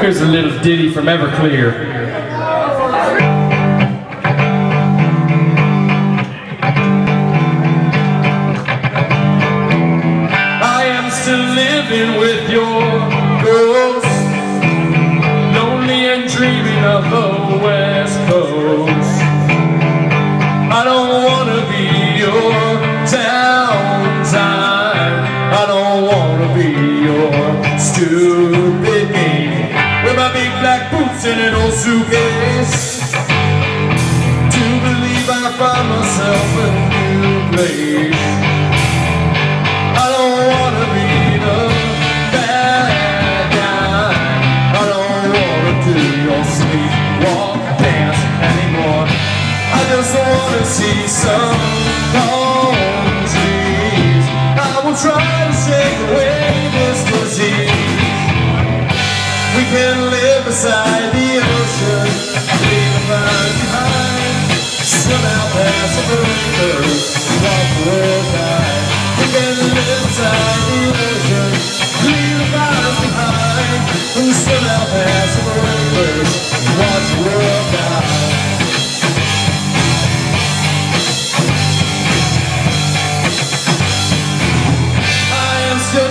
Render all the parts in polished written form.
Here's a little ditty from Everclear. Living with your ghost, lonely and dreaming of the West Coast. I don't wanna be your downtime, I don't wanna be your stupid game, with my big black boots and an old suitcase. To believe I find myself a new place. I wanna see some palm trees. I will try to shake away this disease. We can live beside the ocean, leave the mind behind. Somehow pass a river, walk the tide. We can live beside the ocean, leave the mind behind. And somehow pass a river, watch the world die.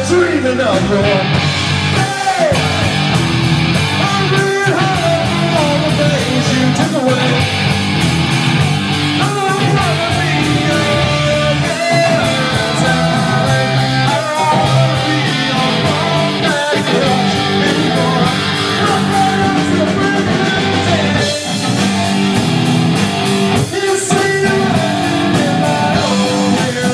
Dreaming of your hey, I'm real hard for all the things you took away. I don't wanna be your downtime, I don't wanna be your wrong back touch anymore. I'm right up to the present day. You see the light in my own mirror.